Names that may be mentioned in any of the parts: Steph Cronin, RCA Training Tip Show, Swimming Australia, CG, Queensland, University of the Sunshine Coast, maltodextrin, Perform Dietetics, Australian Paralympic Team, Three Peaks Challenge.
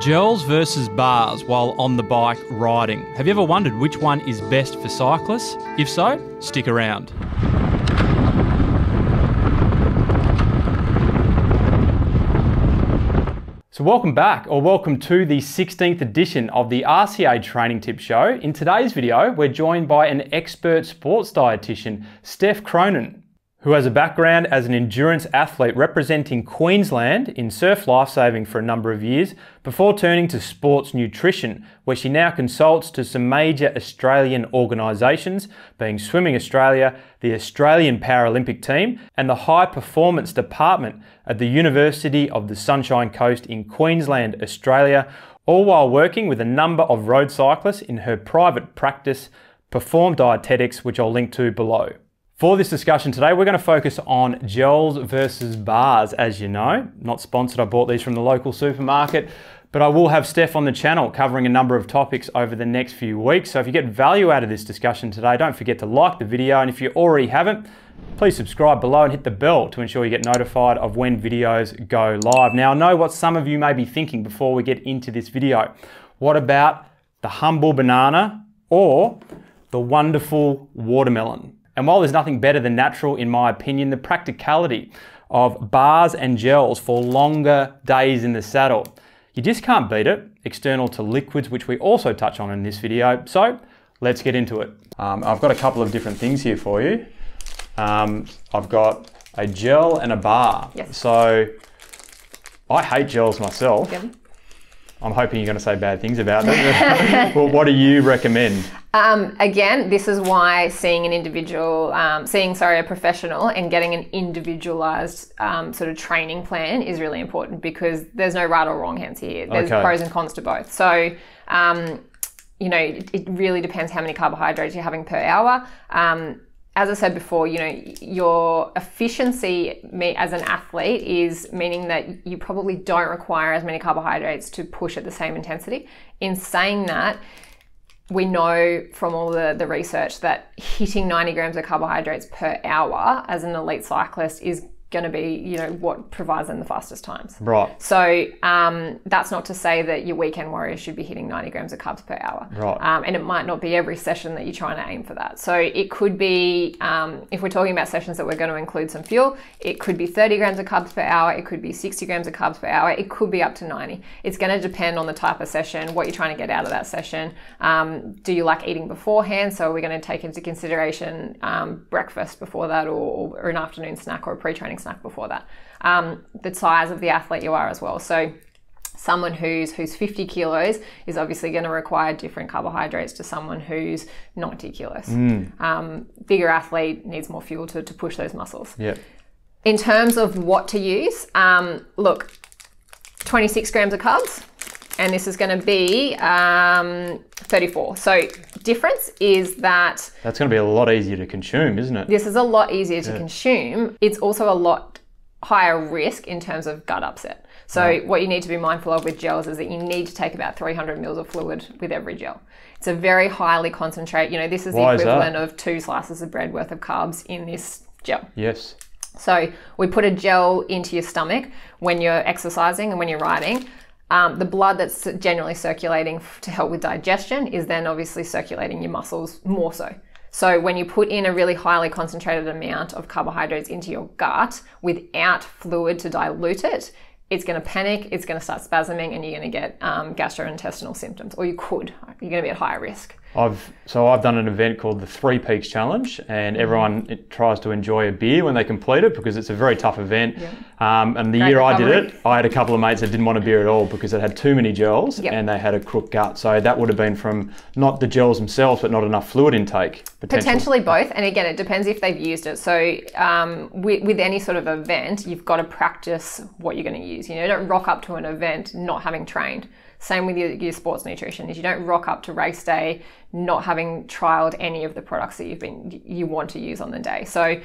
Gels versus bars while on the bike riding. Have you ever wondered which one is best for cyclists? If so, stick around. So welcome back, or welcome to the 16th edition of the RCA Training Tip Show. In today's video, we're joined by an expert sports dietitian, Steph Cronin, who has a background as an endurance athlete representing Queensland in surf lifesaving for a number of years before turning to sports nutrition, where she now consults to some major Australian organisations, being Swimming Australia, the Australian Paralympic Team, and the High Performance Department at the University of the Sunshine Coast in Queensland, Australia, all while working with a number of road cyclists in her private practice, Perform Dietetics, which I'll link to below. For this discussion today, we're going to focus on gels versus bars. As you know, not sponsored, I bought these from the local supermarket, but I will have Steph on the channel covering a number of topics over the next few weeks. So if you get value out of this discussion today, don't forget to like the video. And if you already haven't, please subscribe below and hit the bell to ensure you get notified of when videos go live. Now, I know what some of you may be thinking before we get into this video. What about the humble banana or the wonderful watermelon? And while there's nothing better than natural, in my opinion, the practicality of bars and gels for longer days in the saddle, you just can't beat it, external to liquids, which we also touch on in this video. So let's get into it. I've got a couple of different things here for you. I've got a gel and a bar. Yep. So I hate gels myself. Yep. I'm hoping you're going to say bad things about them. Well, what do you recommend? Again, this is why seeing an individual, a professional and getting an individualized sort of training plan is really important, because there's no right or wrong hands here. There's pros and cons to both. So, you know, it really depends how many carbohydrates you're having per hour. As I said before, you know, your efficiency as an athlete is meaning that you probably don't require as many carbohydrates to push at the same intensity. In saying that, we know from all the research that hitting 90 grams of carbohydrates per hour as an elite cyclist is going to be, you know, what provides them the fastest times. Right. So that's not to say that your weekend warriors should be hitting 90 grams of carbs per hour. Right. And it might not be every session that you're trying to aim for that. So it could be, if we're talking about sessions that we're going to include some fuel, it could be 30 grams of carbs per hour. It could be 60 grams of carbs per hour. It could be up to 90. It's going to depend on the type of session, what you're trying to get out of that session. Do you like eating beforehand? So we're going to take into consideration breakfast before that, or an afternoon snack, or a pre-training snack before that, the size of the athlete you are as well. So someone who's 50 kilos is obviously going to require different carbohydrates to someone who's 90 kilos. Bigger athlete needs more fuel to push those muscles. Yeah. In terms of what to use, look, 26 grams of carbs, and this is going to be 34. So difference is that that's going to be a lot easier to consume, isn't it? This is a lot easier to consume. It's also a lot higher risk in terms of gut upset. So what you need to be mindful of with gels is that you need to take about 300 mils of fluid with every gel. It's a very highly concentrated, you know, this is the equivalent of 2 slices of bread worth of carbs in this gel. Yes. So we put a gel into your stomach when you're exercising and when you're riding. The blood that's generally circulating to help with digestion is then obviously circulating your muscles more so. So when you put in a really highly concentrated amount of carbohydrates into your gut without fluid to dilute it, it's going to panic, it's going to start spasming, and you're going to get gastrointestinal symptoms, or you're going to be at higher risk. So I've done an event called the Three Peaks Challenge, and everyone tries to enjoy a beer when they complete it, because it's a very tough event. Yeah. And the year I did it, I had a couple of mates that didn't want a beer at all because it had too many gels. Yep. And they had a crook gut. So that would have been from not the gels themselves, but not enough fluid intake. Potentially both. And again, it depends if they've used it. So with any sort of event, you've got to practice what you're going to use. You know, don't rock up to an event not having trained. Same with your sports nutrition, is you don't rock up to race day not having trialed any of the products that you want to use on the day. So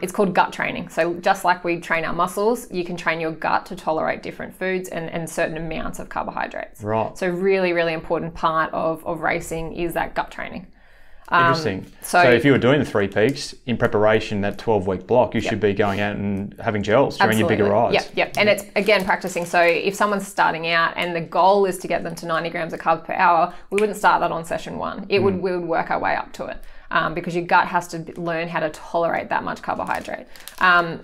it's called gut training. So just like we train our muscles, you can train your gut to tolerate different foods and certain amounts of carbohydrates. Right. So really, really important part of racing is that gut training. Interesting. So if you were doing the Three Peaks in preparation, that 12-week block, you should be going out and having gels during your bigger rides. And it's, again, practicing. So if someone's starting out and the goal is to get them to 90 grams of carbs per hour, we wouldn't start that on session one. It would, we would work our way up to it. Because your gut has to learn how to tolerate that much carbohydrate.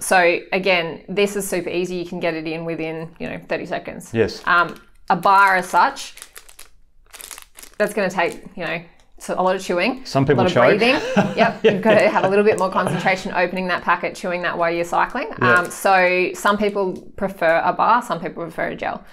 So again, this is super easy. You can get it in within, 30 seconds. Yes. A bar as such, that's going to take, so a lot of chewing, some people a lot of breathing. You've got to have a little bit more concentration opening that packet, chewing that while you're cycling. So some people prefer a bar, some people prefer a gel.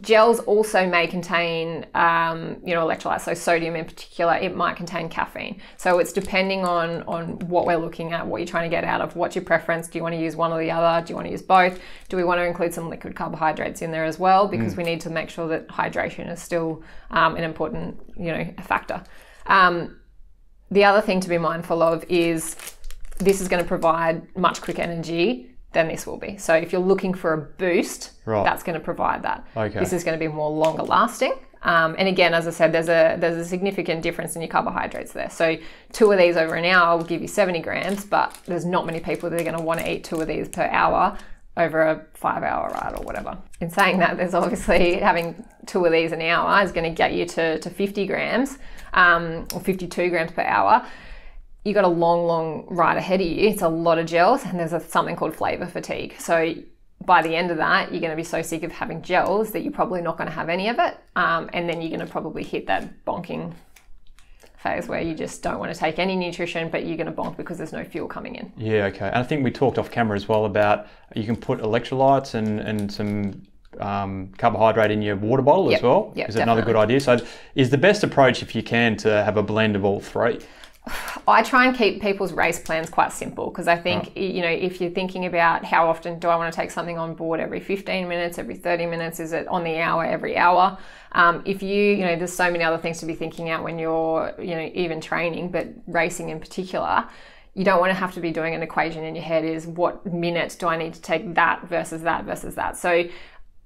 Gels also may contain, electrolytes, so sodium in particular. It might contain caffeine. So it's depending on what we're looking at, what you're trying to get out of, what's your preference. Do you want to use one or the other? Do you want to use both? Do we want to include some liquid carbohydrates in there as well? Because we need to make sure that hydration is still an important, factor. The other thing to be mindful of is this is going to provide much quicker energy than this will be. So if you're looking for a boost, that's going to provide that. This is going to be more longer lasting. And again, as I said, there's a significant difference in your carbohydrates there. So 2 of these over an hour will give you 70 grams, but there's not many people that are going to want to eat 2 of these per hour over a 5-hour ride or whatever. In saying that, there's obviously having 2 of these an hour is going to get you to 50 grams or 52 grams per hour. You got a long ride ahead of you. It's a lot of gels, and there's something called flavor fatigue. So by the end of that, you're going to be so sick of having gels that you're probably not going to have any of it. And then you're going to probably hit that bonking phase where you just don't want to take any nutrition, but you're going to bonk because there's no fuel coming in. And I think we talked off camera as well about you can put electrolytes and some carbohydrate in your water bottle as well. Is that another good idea? So is the best approach, if you can, to have a blend of all three? I try and keep people's race plans quite simple, because I think, if you're thinking about how often do I want to take something on board, every 15 minutes, every 30 minutes, is it on the hour, every hour? If you there's so many other things to be thinking out when you're, even training, but racing in particular, you don't want to have to be doing an equation in your head is what minutes do I need to take that versus that versus that. So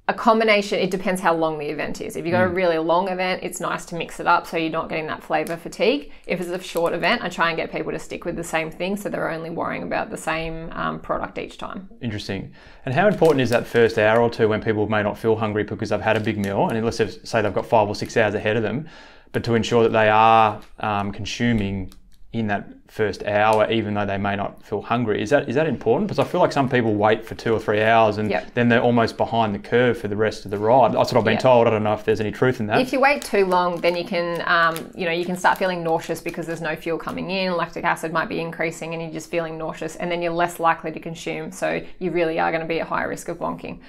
a combination, it depends how long the event is. If you've got a really long event, it's nice to mix it up so you're not getting that flavour fatigue. If it's a short event, I try and get people to stick with the same thing so they're only worrying about the same product each time. Interesting. And how important is that first hour or two when people may not feel hungry because they've had a big meal, and let's say they've got 5 or 6 hours ahead of them, but to ensure that they are consuming in that first hour, even though they may not feel hungry. Is that important? Because I feel like some people wait for 2 or 3 hours and then they're almost behind the curve for the rest of the ride. That's what I've been told. I don't know if there's any truth in that. If you wait too long, then you can, you can start feeling nauseous because there's no fuel coming in. Lactic acid might be increasing and you're just feeling nauseous, and then you're less likely to consume. So you really are going to be at high risk of bonking.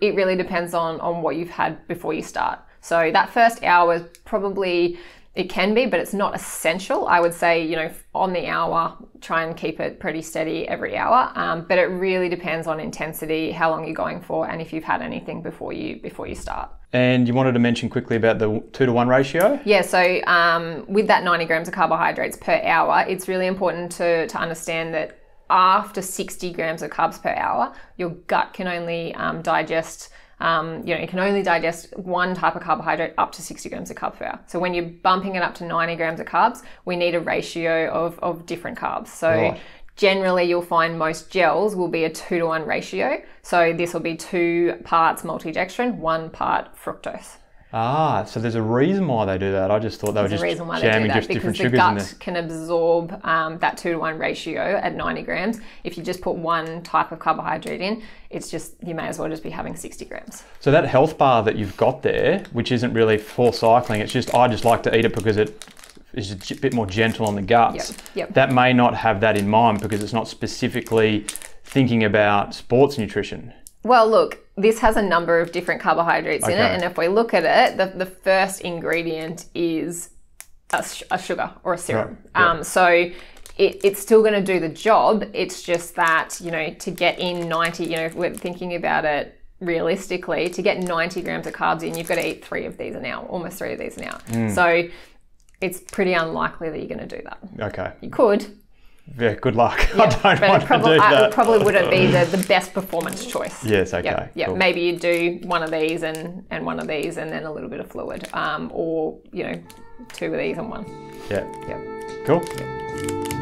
It really depends on what you've had before you start. So that first hour is probably... It can be, but it's not essential. I would say, on the hour, try and keep it pretty steady every hour. But it really depends on intensity, how long you're going for, and if you've had anything before you start. And you wanted to mention quickly about the 2-to-1 ratio? Yeah, so with that 90 grams of carbohydrates per hour, it's really important to understand that after 60 grams of carbs per hour, your gut can only digest... it can only digest one type of carbohydrate up to 60 grams of carbs per hour. So when you're bumping it up to 90 grams of carbs, we need a ratio of different carbs. So generally you'll find most gels will be a 2-to-1 ratio. So this will be 2 parts maltodextrin, 1 part fructose. Ah, so there's a reason why they do that. I just thought they were just jamming just different sugars in there. Because the gut can absorb that 2-to-1 ratio at 90 grams. If you just put one type of carbohydrate in, it's just, you may as well just be having 60 grams. So that health bar that you've got there, which isn't really for cycling, it's just, I just like to eat it because it is a bit more gentle on the guts. That may not have that in mind because it's not specifically thinking about sports nutrition. Well, look, this has a number of different carbohydrates in it, and if we look at it, the first ingredient is a sugar or a serum. So it's still going to do the job. It's just that, to get in 90, if we're thinking about it realistically, to get 90 grams of carbs in, you've got to eat 3 of these an hour, almost 3 of these an hour. So it's pretty unlikely that you're going to do that. You could. Yeah, good luck. I probably wouldn't be the best performance choice. Cool. Maybe you do one of these and one of these and then a little bit of fluid, or two of these on one. Yeah. Cool.